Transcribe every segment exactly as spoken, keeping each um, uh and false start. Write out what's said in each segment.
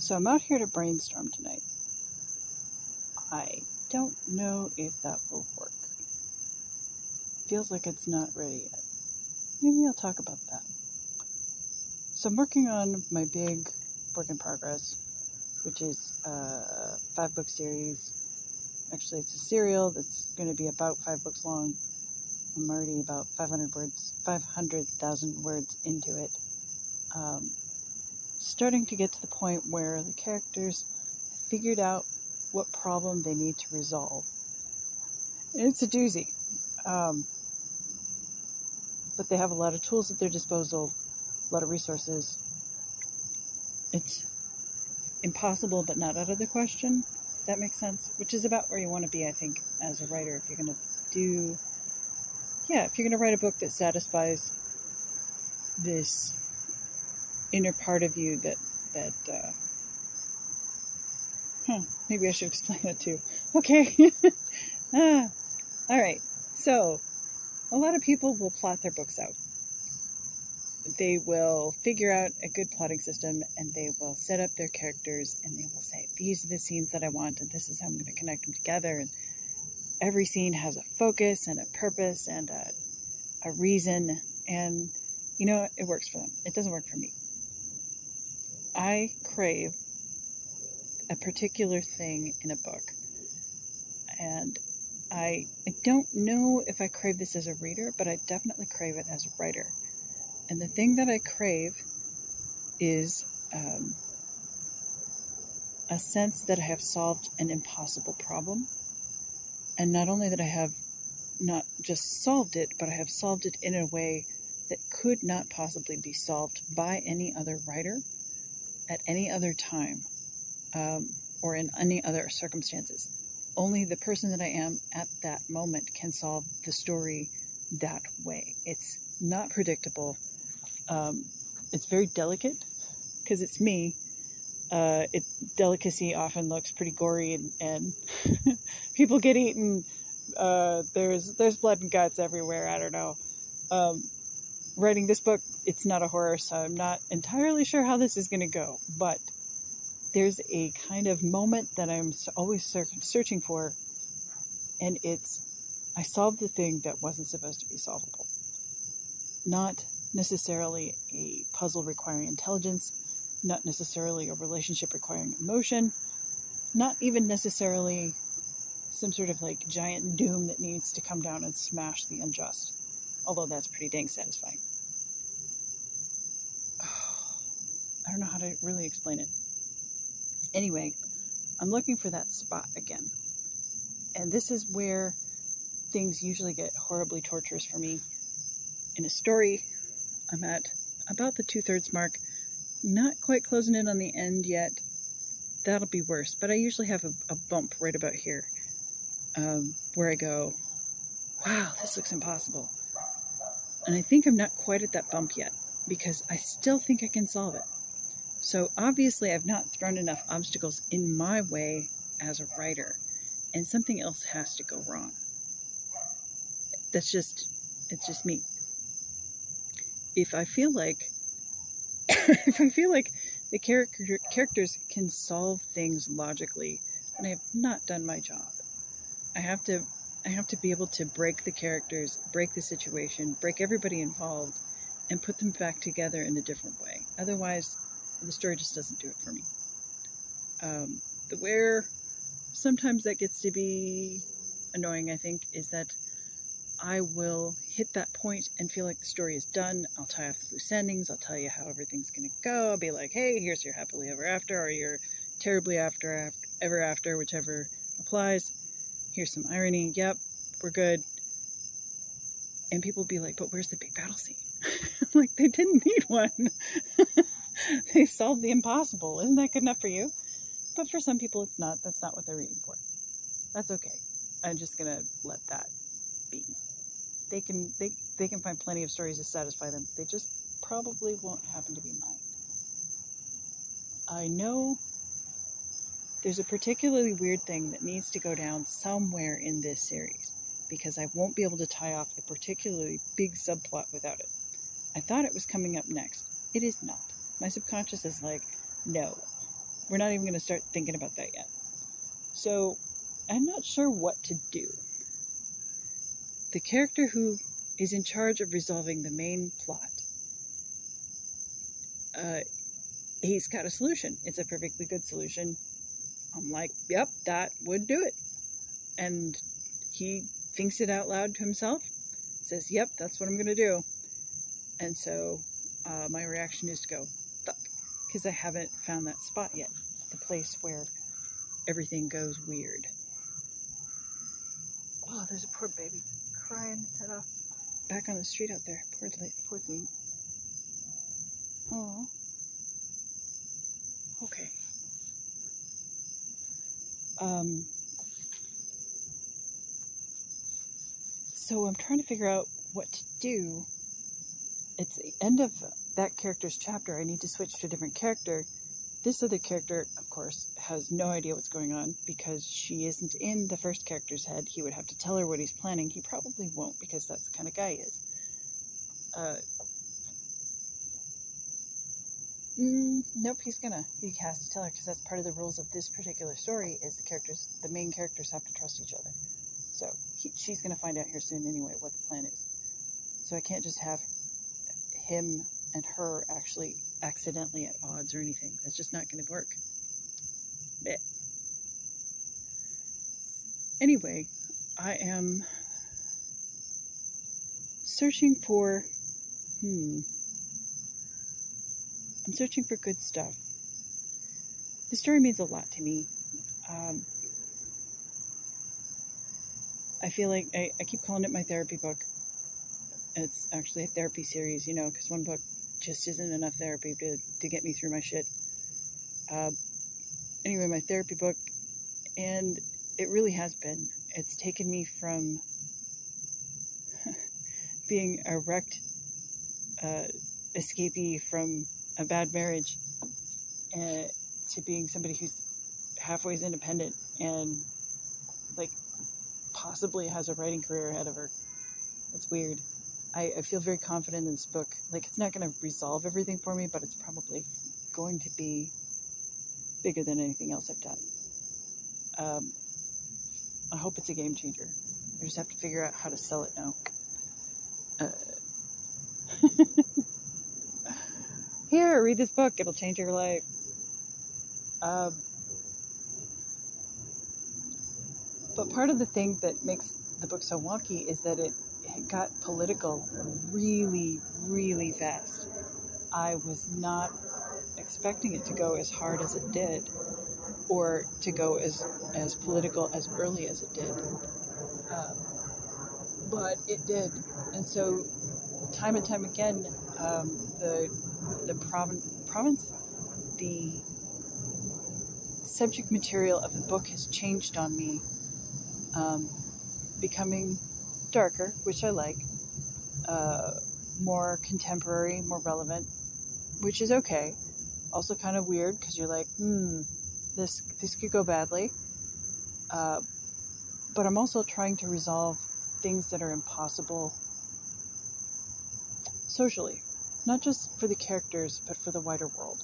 So I'm out here to brainstorm tonight. I don't know if that will work. Feels like it's not ready yet. Maybe I'll talk about that. So I'm working on my big work in progress, which is a five book series. Actually, it's a serial that's going to be about five books long. I'm already about five hundred words, five hundred thousand words into it. Um, starting to get to the point where the characters figured out what problem they need to resolve. And it's a doozy. Um, but they have a lot of tools at their disposal, a lot of resources. It's impossible, but not out of the question. That makes sense, which is about where you want to be, I think, as a writer. If you're going to do, yeah, if you're going to write a book that satisfies this inner part of you that, that, uh, huh, maybe I should explain that too. Okay. ah, all right. So a lot of people will plot their books out. They will figure out a good plotting system, and they will set up their characters, and they will say, these are the scenes that I want, and this is how I'm going to connect them together. And every scene has a focus and a purpose and a, a reason. And, you know, it works for them. It doesn't work for me. I crave a particular thing in a book. And I, I don't know if I crave this as a reader, but I definitely crave it as a writer. And the thing that I crave is um, a sense that I have solved an impossible problem. And not only that I have not just solved it, but I have solved it in a way that could not possibly be solved by any other writer at any other time um, or in any other circumstances. Only the person that I am at that moment can solve the story that way. It's not predictable. Um, it's very delicate because it's me. Uh, it, delicacy often looks pretty gory, and, and people get eaten. Uh, there's there's blood and guts everywhere. I don't know. Um, writing this book, it's not a horror, so I'm not entirely sure how this is going to go. But there's a kind of moment that I'm always ser- searching for, and it's I solved the thing that wasn't supposed to be solvable. Not necessarily a puzzle requiring intelligence, not necessarily a relationship requiring emotion, not even necessarily some sort of like giant doom that needs to come down and smash the unjust. Although that's pretty dang satisfying. Oh, I don't know how to really explain it. Anyway, I'm looking for that spot again. And this is where things usually get horribly torturous for me. In a story, I'm at about the two-thirds mark, not quite closing in on the end yet. That'll be worse, but I usually have a, a bump right about here um, where I go, wow, this looks impossible. And I think I'm not quite at that bump yet because I still think I can solve it. So obviously I've not thrown enough obstacles in my way as a writer, and something else has to go wrong. That's just, it's just me. If I feel like, if I feel like the character, characters can solve things logically, then I have not done my job. I have to, I have to be able to break the characters, break the situation, break everybody involved, and put them back together in a different way. Otherwise, the story just doesn't do it for me. Um, the where sometimes that gets to be annoying, I think, is that I will hit that point and feel like the story is done. I'll tie off the loose endings. I'll tell you how everything's going to go. I'll be like, hey, here's your happily ever after, or your terribly after, ever after, whichever applies. Here's some irony. Yep, we're good. And people will be like, but where's the big battle scene? Like, they didn't need one. They solved the impossible. Isn't that good enough for you? But for some people, it's not. That's not what they're reading for. That's okay. I'm just going to let that be. They can they, they can find plenty of stories to satisfy them. They just probably won't happen to be mine. I know there's a particularly weird thing that needs to go down somewhere in this series, because I won't be able to tie off a particularly big subplot without it. I thought it was coming up next. It is not. My subconscious is like, no, We're not even going to start thinking about that yet. So I'm not sure what to do. The character who is in charge of resolving the main plot, uh, he's got a solution. It's a perfectly good solution. I'm like, yep, that would do it. And he thinks it out loud to himself, says, yep, that's what I'm going to do. And so uh, my reaction is to go, fuck, because I haven't found that spot yet, the place where everything goes weird. Oh, there's a poor baby crying its head off. Back on the street out there. Poor, poor thing. Oh. Okay. Um, so I'm trying to figure out what to do. It's the end of that character's chapter. I need to switch to a different character. This other character, of course, has no idea what's going on because she isn't in the first character's head. He would have to tell her what he's planning. He probably won't because that's the kind of guy he is. Uh, mm, nope, he's gonna. He has to tell her because that's part of the rules of this particular story is the characters, the main characters have to trust each other. So he, she's gonna find out here soon anyway what the plan is. So I can't just have him and her actually accidentally at odds or anything. That's just not going to work. Blech. Anyway, I am searching for, hmm, I'm searching for good stuff. This story means a lot to me. Um, I feel like, I, I keep calling it my therapy book. It's actually a therapy series, you know, because one book just isn't enough therapy to, to get me through my shit. Uh, anyway, my therapy book, and it really has been. It's taken me from being a wrecked uh, escapee from a bad marriage uh, to being somebody who's halfway independent and, like, possibly has a writing career ahead of her. It's weird. I, I feel very confident in this book. Like, it's not going to resolve everything for me, but it's probably going to be bigger than anything else I've done. Um, I hope it's a game changer. I just have to figure out how to sell it now. Uh, Here, read this book. It'll change your life. Um, but part of the thing that makes the book so wonky is that it It got political really, really fast. I was not expecting it to go as hard as it did, or to go as, as political as early as it did. Um, but it did. And so time and time again, um, the, the provin- province, the subject material of the book has changed on me, um, becoming darker, which I like, uh, more contemporary, more relevant, which is okay. Also kind of weird because you're like, hmm, this, this could go badly. Uh, but I'm also trying to resolve things that are impossible socially, not just for the characters, but for the wider world.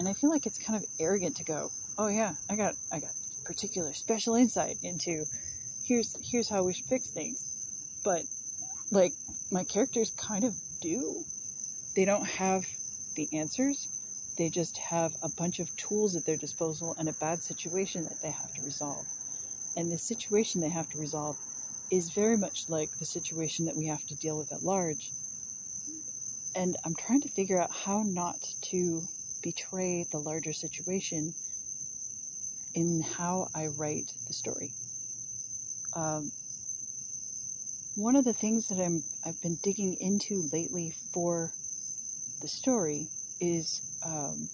And I feel like it's kind of arrogant to go, oh yeah, I got, I got particular special insight into here's, here's how we should fix things. But, like, my characters kind of do. They don't have the answers. They just have a bunch of tools at their disposal and a bad situation that they have to resolve. And the situation they have to resolve is very much like the situation that we have to deal with at large. And I'm trying to figure out how not to betray the larger situation in how I write the story. Um... One of the things that I'm, I've been digging into lately for the story is, um,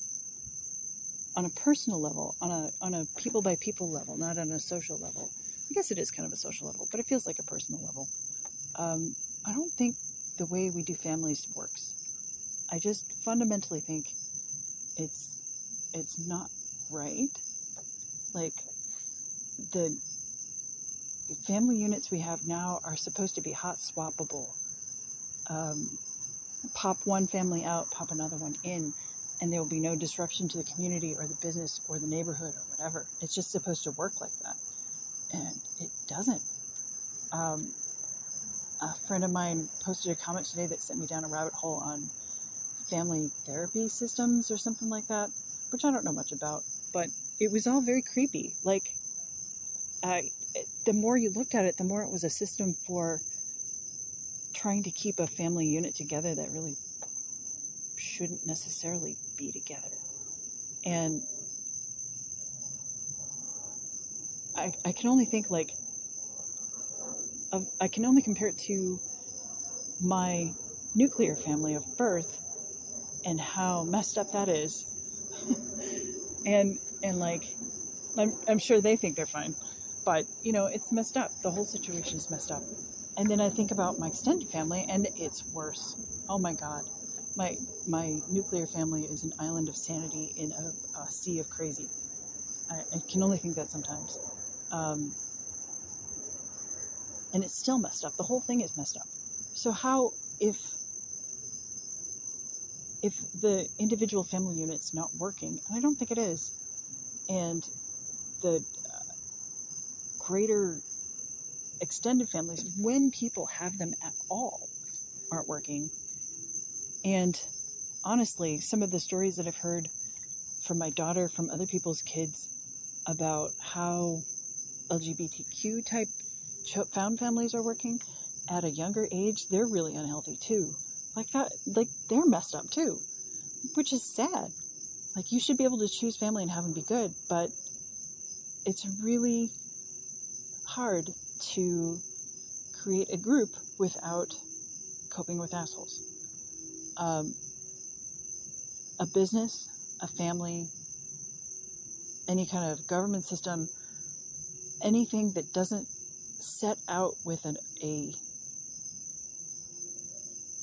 on a personal level, on a, on a people by people level, not on a social level. I guess it is kind of a social level, but it feels like a personal level. Um, I don't think the way we do families works. I just fundamentally think it's, it's not right. Like, the family units we have now are supposed to be hot swappable. Um, pop one family out, pop another one in. and there will be no disruption to the community or the business or the neighborhood or whatever. It's just supposed to work like that, and it doesn't. Um, a friend of mine posted a comment today that sent me down a rabbit hole on family therapy systems or something like that, which I don't know much about, but it was all very creepy. Like, uh, the more you looked at it, the more it was a system for trying to keep a family unit together that really shouldn't necessarily be together. And I, I can only think like, of, I can only compare it to my nuclear family of birth and how messed up that is. and, and like, I'm, I'm sure they think they're fine, but you know, it's messed up. The whole situation is messed up. And then I think about my extended family and it's worse. Oh my God. My, my nuclear family is an island of sanity in a, a sea of crazy. I, I can only think that sometimes. Um, and it's still messed up. The whole thing is messed up. So how, if, if the individual family unit's not working, and I don't think it is, and the uh, greater extended families, when people have them at all, aren't working. And honestly, some of the stories that I've heard from my daughter, from other people's kids, about how L G B T Q type found families are working at a younger age, they're really unhealthy too. Like that, like they're messed up too, which is sad. Like you should be able to choose family and have them be good, but it's really hard to create a group without coping with assholes. Um, a business, a family, any kind of government system, anything that doesn't set out with an, a,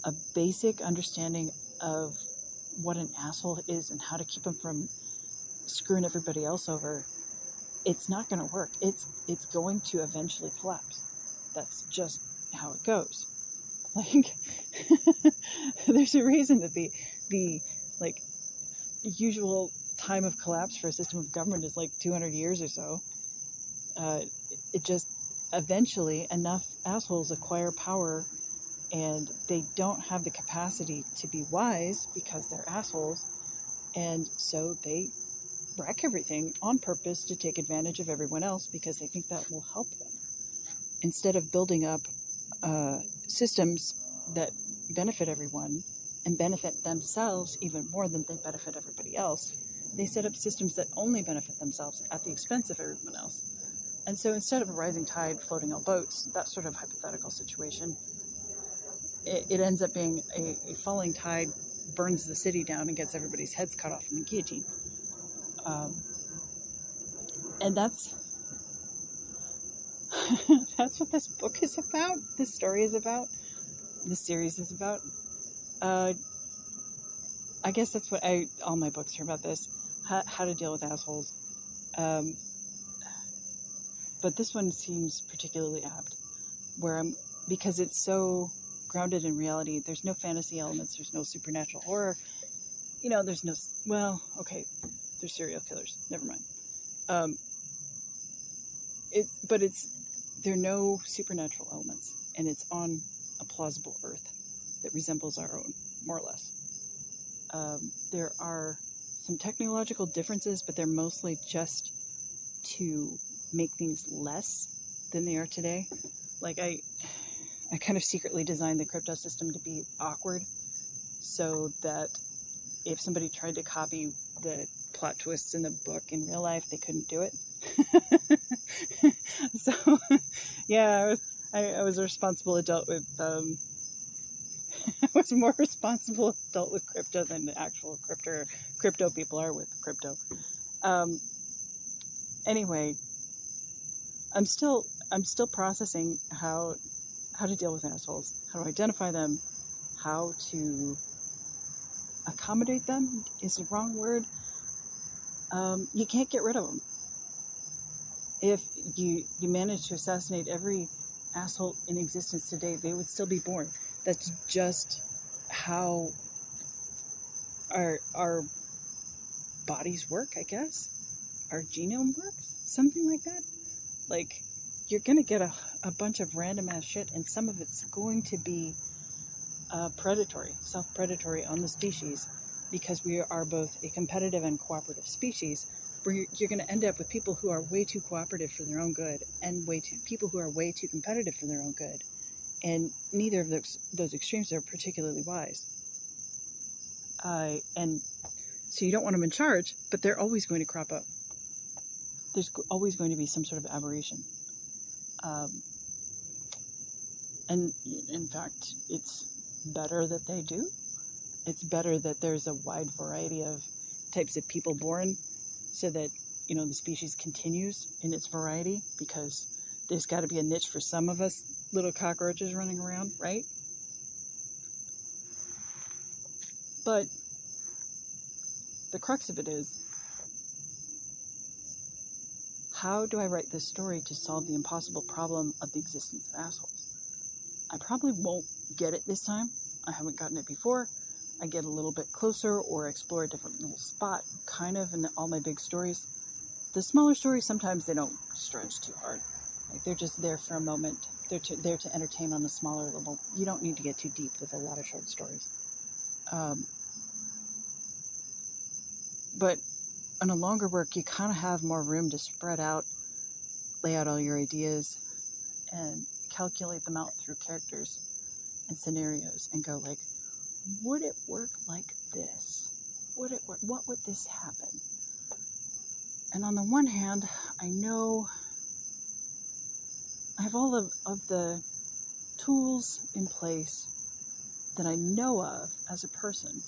a basic understanding of what an asshole is and how to keep them from screwing everybody else over, it's not going to work. It's, it's going to eventually collapse. That's just how it goes. Like, there's a reason that the, the, like, usual time of collapse for a system of government is, like, two hundred years or so. Uh, it just, eventually, enough assholes acquire power, and they don't have the capacity to be wise because they're assholes, and so they wreck everything on purpose to take advantage of everyone else because they think that will help them. Instead of building up, uh... systems that benefit everyone and benefit themselves even more than they benefit everybody else, they set up systems that only benefit themselves at the expense of everyone else. And so instead of a rising tide floating all boats, that sort of hypothetical situation, it, it ends up being a, a falling tide burns the city down and gets everybody's heads cut off in the guillotine. Um, and that's that's what this book is about. This story is about. This series is about. Uh, I guess that's what I. All my books are about this. How, how to deal with assholes. Um, but this one seems particularly apt, where I'm because it's so grounded in reality. There's no fantasy elements. There's no supernatural horror. You know, there's no. Well, okay, there's serial killers. Never mind. Um, It's, but it's, there are no supernatural elements, and it's on a plausible earth that resembles our own, more or less. Um, there are some technological differences, but they're mostly just to make things less than they are today. Like I, I kind of secretly designed the crypto system to be awkward so that if somebody tried to copy the plot twists in the book in real life, they couldn't do it. So, yeah, I was, I, I was a responsible adult with, um, I was more responsible adult with crypto than the actual crypto, crypto people are with crypto. Um, anyway, I'm still, I'm still processing how, how to deal with assholes, how to identify them, how to accommodate them is the wrong word. Um, you can't get rid of them. If you, you managed to assassinate every asshole in existence today, they would still be born. That's just how our, our bodies work, I guess. Our genome works, something like that. Like, you're going to get a, a bunch of random ass shit, and some of it's going to be uh, predatory, self-predatory on the species, because we are both a competitive and cooperative species, where you're, you're going to end up with people who are way too cooperative for their own good, and way too people who are way too competitive for their own good. And neither of those, those extremes are particularly wise. Uh, and so you don't want them in charge, but they're always going to crop up. There's always going to be some sort of aberration. Um, and in fact, it's better that they do. It's better that there's a wide variety of types of people born, so that, you know, the species continues in its variety, because there's got to be a niche for some of us little cockroaches running around, right? But the crux of it is, how do I write this story to solve the impossible problem of the existence of assholes? I probably won't get it this time. I haven't gotten it before. I get a little bit closer or explore a different little spot, kind of, in all my big stories. The smaller stories, sometimes they don't stretch too hard. Like, they're just there for a moment. They're to, there to entertain on a smaller level. You don't need to get too deep with a lot of short stories. Um, but on a longer work, you kind of have more room to spread out, lay out all your ideas, and calculate them out through characters and scenarios, and go like, would it work like this? Would it work? What would this happen? And on the one hand, I know I have all of, of the tools in place that I know of as a person,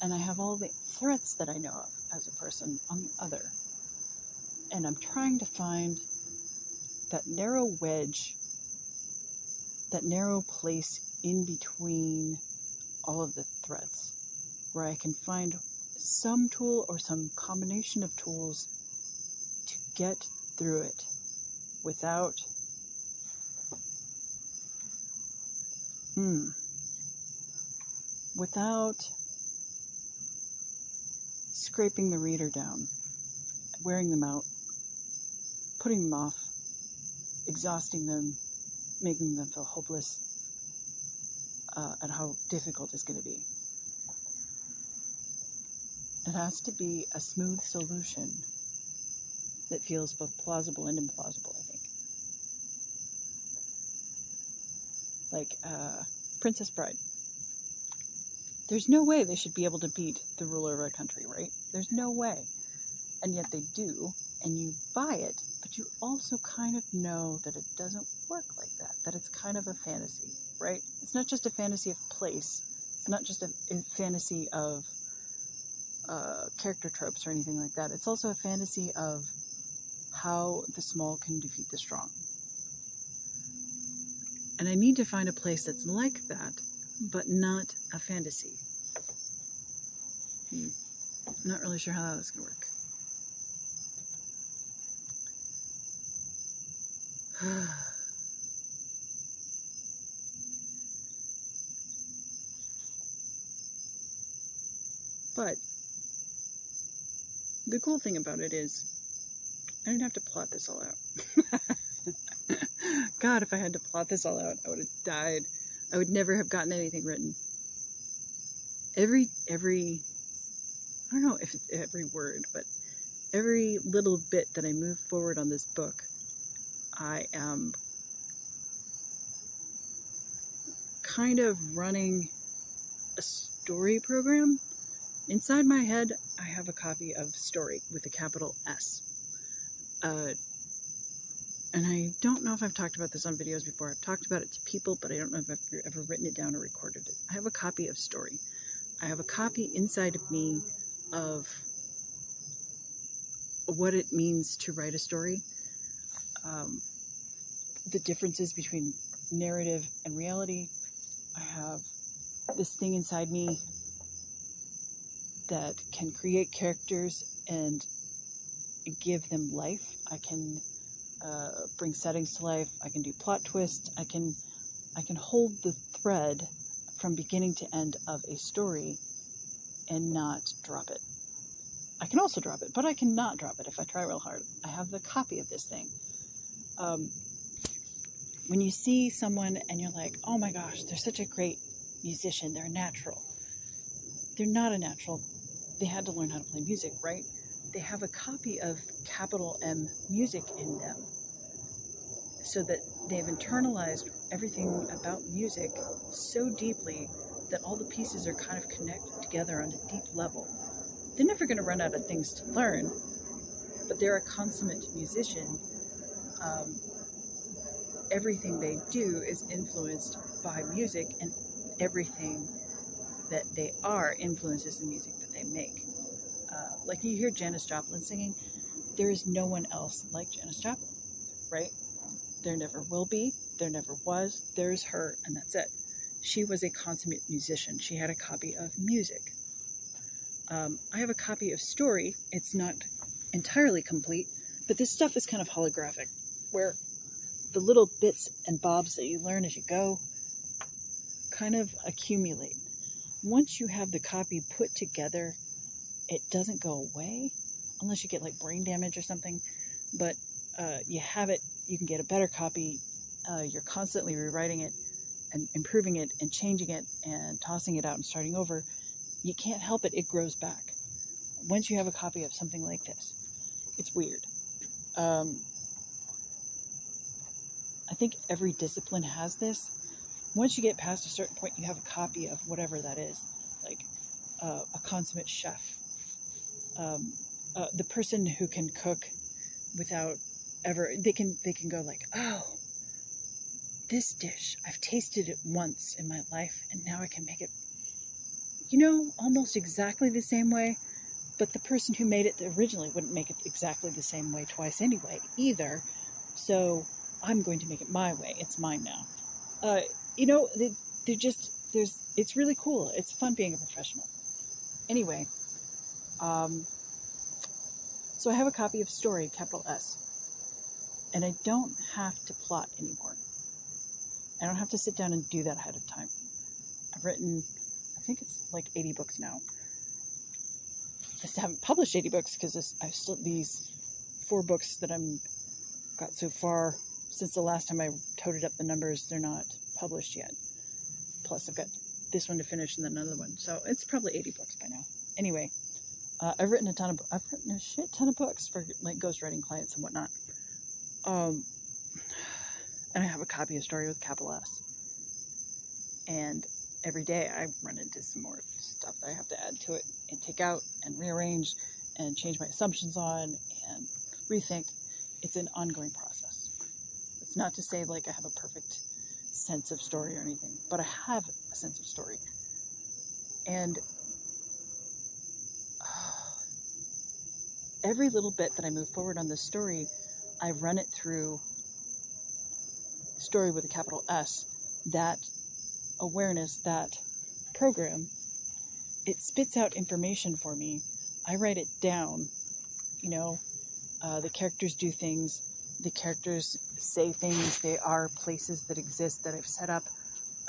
and I have all the threats that I know of as a person on the other. And I'm trying to find that narrow wedge, that narrow place in between all of the threats, where I can find some tool or some combination of tools to get through it without mm, without scraping the reader down, wearing them out, putting them off, exhausting them, making them feel hopeless. Uh, and how difficult it's going to be. It has to be a smooth solution that feels both plausible and implausible, I think. Like uh, Princess Bride. There's no way they should be able to beat the ruler of a country, right? There's no way. And yet they do, and you buy it, but you also kind of know that it doesn't work like that, that it's kind of a fantasy. Right? It's not just a fantasy of place. It's not just a, a fantasy of uh, character tropes or anything like that. It's also a fantasy of how the small can defeat the strong. And I need to find a place that's like that, but not a fantasy. Hmm. Not really sure how that's going to work. But the cool thing about it is, I didn't have to plot this all out. God, if I had to plot this all out, I would have died. I would never have gotten anything written. Every, every, I don't know if it's every word, but every little bit that I move forward on this book, I am kind of running a story program. Inside my head, I have a copy of Story with a capital S. Uh, and I don't know if I've talked about this on videos before. I've talked about it to people, but I don't know if I've ever written it down or recorded it. I have a copy of Story. I have a copy inside of me of what it means to write a story, um, the differences between narrative and reality. I have this thing inside me that can create characters and give them life. I can uh, bring settings to life. I can do plot twists. I can, I can hold the thread from beginning to end of a story and not drop it. I can also drop it, but I cannot drop it if I try real hard. I have the copy of this thing. Um, when you see someone and you're like, oh my gosh, they're such a great musician, they're natural. They're not a natural. They had to learn how to play music, right? They have a copy of capital M music in them, so that they've internalized everything about music so deeply that all the pieces are kind of connected together on a deep level. They're never going to run out of things to learn, but they're a consummate musician. Um, everything they do is influenced by music, and everything that they are influences the music that they make. Uh, like you hear Janis Joplin singing, there is no one else like Janis Joplin, right? There never will be, there never was, there's her, and that's it. She was a consummate musician. She had a copy of music. Um, I have a copy of Story. It's not entirely complete, but this stuff is kind of holographic, where the little bits and bobs that you learn as you go kind of accumulate. Once you have the copy put together, it doesn't go away, unless you get like brain damage or something, but uh, you have it, you can get a better copy. Uh, you're constantly rewriting it and improving it and changing it and tossing it out and starting over. You can't help it. It grows back. Once you have a copy of something like this, it's weird. Um, I think every discipline has this. Once you get past a certain point, you have a copy of whatever that is, like uh, a consummate chef, um, uh, the person who can cook without ever, they can, they can go like, oh, this dish, I've tasted it once in my life, and now I can make it, you know, almost exactly the same way. But the person who made it originally wouldn't make it exactly the same way twice anyway, either. So I'm going to make it my way. It's mine now. Uh, you know, they, they're just, there's, it's really cool. It's fun being a professional. Anyway, um, so I have a copy of Story, capital S, and I don't have to plot anymore. I don't have to sit down and do that ahead of time. I've written, I think it's like eighty books now. I still haven't published eighty books because I've still these four books that I'm got so far since the last time I toted up the numbers. They're not published yet. Plus I've got this one to finish and then another one. So it's probably eighty books by now. Anyway, uh, I've written a ton of, I've written a shit ton of books for like ghostwriting clients and whatnot. Um, and I have a copy of Story with capital S. And every day I run into some more stuff that I have to add to it and take out and rearrange and change my assumptions on and rethink. It's an ongoing process. It's not to say like I have a perfect sense of story or anything, but I have a sense of story. And oh, every little bit that I move forward on this story, I run it through Story with a capital S, that awareness, that program. It spits out information for me. I write it down. You know, uh, the characters do things. The characters say things. They are places that exist that I've set up.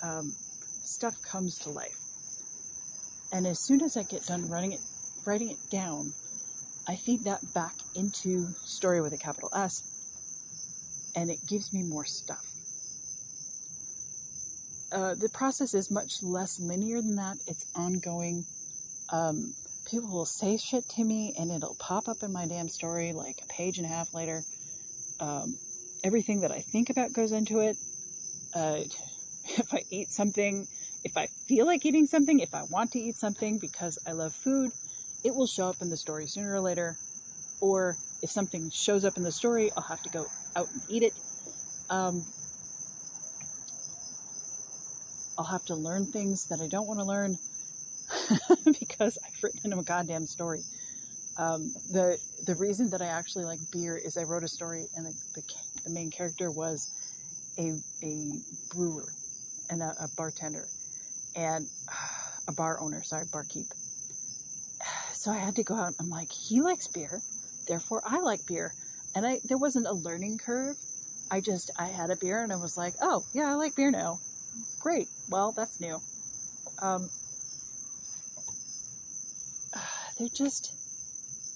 Um, stuff comes to life. And as soon as I get done running it, writing it down, I feed that back into Story with a capital S, and it gives me more stuff. Uh, the process is much less linear than that. It's ongoing. Um, people will say shit to me, and it'll pop up in my damn story like a page and a half later. Um, everything that I think about goes into it. Uh, if I eat something, if I feel like eating something, if I want to eat something because I love food, it will show up in the story sooner or later. Or if something shows up in the story, I'll have to go out and eat it. Um, I'll have to learn things that I don't want to learn because I've written in a goddamn story. Um, the the reason that I actually like beer is I wrote a story, and the, the, the main character was a a brewer and a, a bartender and uh, a bar owner, sorry, barkeep. So I had to go out. I'm like, he likes beer, therefore I like beer. And I, there wasn't a learning curve. I just, I had a beer and I was like, oh yeah, I like beer now. Great. Well, that's new. Um, they're just,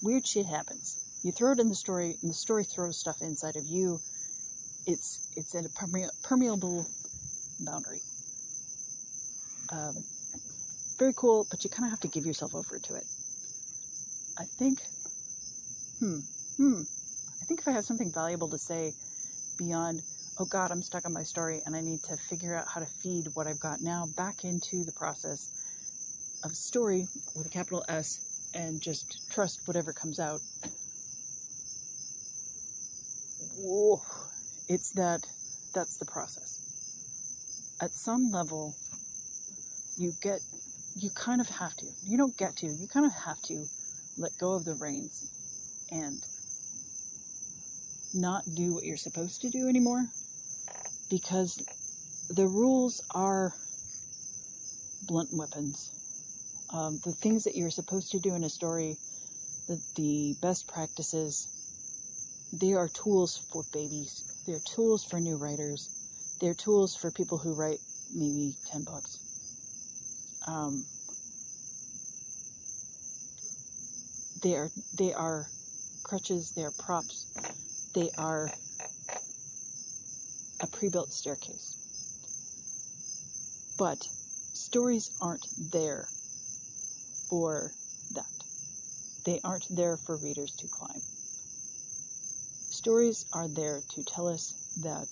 weird shit happens. You throw it in the story, and the story throws stuff inside of you. It's it's at a perme- permeable boundary. Um, very cool, but you kind of have to give yourself over to it. I think, hmm, hmm, I think if I have something valuable to say beyond, oh God, I'm stuck on my story and I need to figure out how to feed what I've got now back into the process of story with a capital S and just trust whatever comes out. Whoa. It's that, that's the process. At some level, you get, you kind of have to, you don't get to, you kind of have to let go of the reins and not do what you're supposed to do anymore, because the rules are blunt weapons. Um, the things that you're supposed to do in a story, the, the best practices, they are tools for babies. They're tools for new writers. They're tools for people who write maybe ten books. Um, they are, they are crutches, they are props, they are a pre-built staircase. But stories aren't there for that. They aren't there for readers to climb. Stories are there to tell us that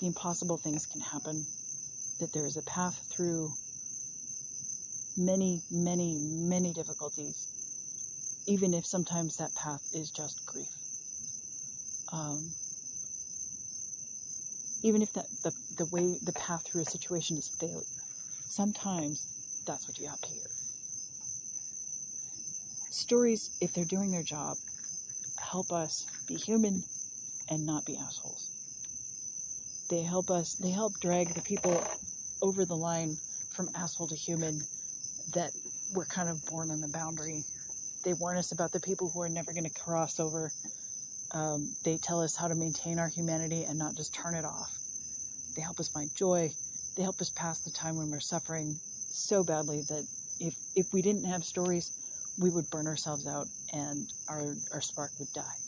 the impossible things can happen, that there is a path through many, many, many difficulties, even if sometimes that path is just grief. Um, even if that, the, the way, the path through a situation is failure, sometimes that's what you have to hear. Stories, if they're doing their job, help us be human and not be assholes. They help us, they help drag the people over the line from asshole to human that we're kind of born on the boundary. They warn us about the people who are never going to cross over. Um, they tell us how to maintain our humanity and not just turn it off. They help us find joy. They help us pass the time when we're suffering so badly that if, if we didn't have stories, we would burn ourselves out and our, our spark would die.